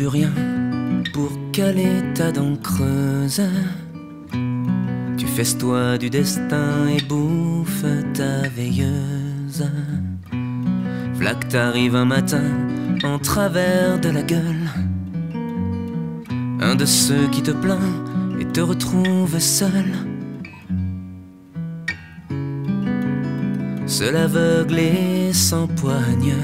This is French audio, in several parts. plus rien pour caler ta dent creuse. Tu festoies du destin et bouffes ta veilleuse. V'là que t'arrives un matin en travers de la gueule, un de ceux qui te plaint et te retrouve seul. Seul aveugle et sans poigne,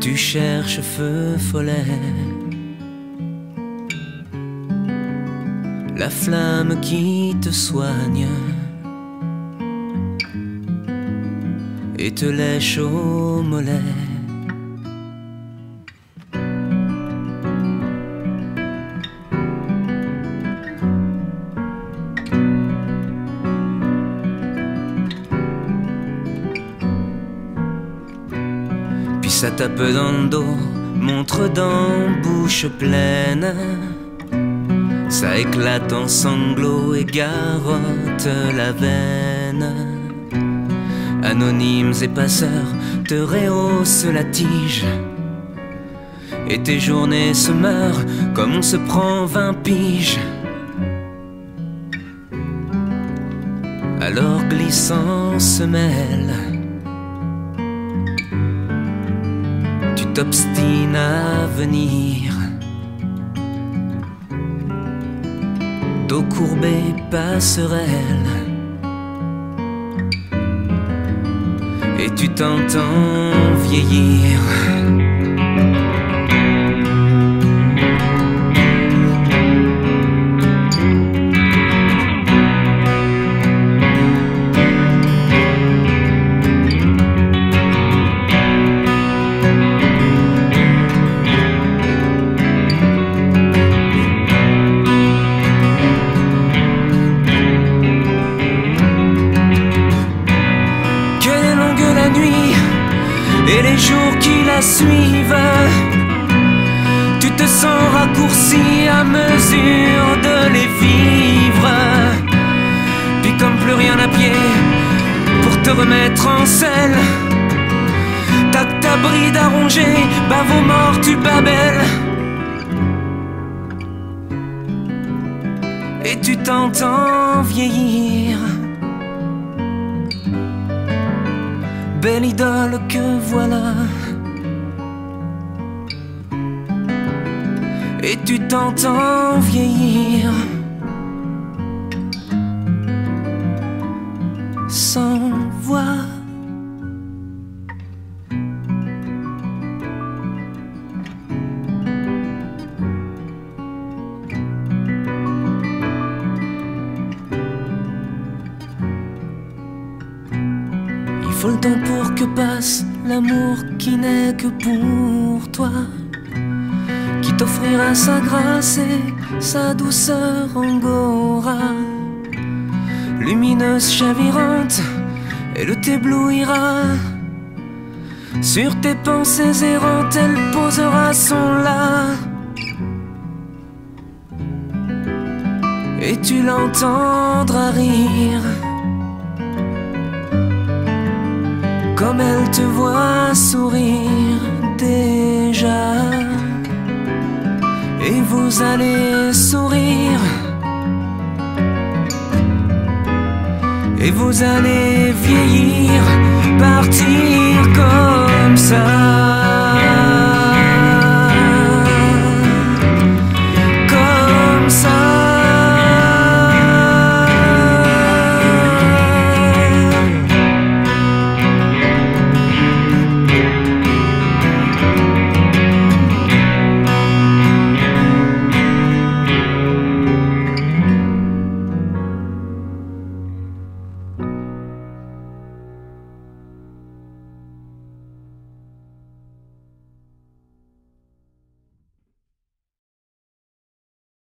tu cherches feu follet, la flamme qui te soigne et te lèche au mollet. Puis ça tape dans le dos, montre dents, bouche pleine. Ça éclate en sanglots et garrotte la veine. Anonymes et passeurs te rehaussent la tige, et tes journées se meurent comme on se prend 20 piges. Alors glissant se mêle, tu t'obstines à venir, dos courbé passerelle. Et tu t'entends vieillir. Et les jours qui la suivent, tu te sens raccourci à mesure de les vivre. Puis comme plus rien à pied pour te remettre en selle, t'as que ta bride à ronger, bave aux morts tu babelles. Et tu t'entends vieillir, belle idole que voilà. Et tu t'entends vieillir, sans voix. Faut le temps pour que passe l'amour qui n'est que pour toi, qui t'offrira sa grâce et sa douceur angora, lumineuse chavirante, elle t'éblouira. Sur tes pensées errantes, elle posera son là. Et tu l'entendras rire comme elle te voit sourire déjà. Et vous allez sourire, et vous allez vieillir, partir.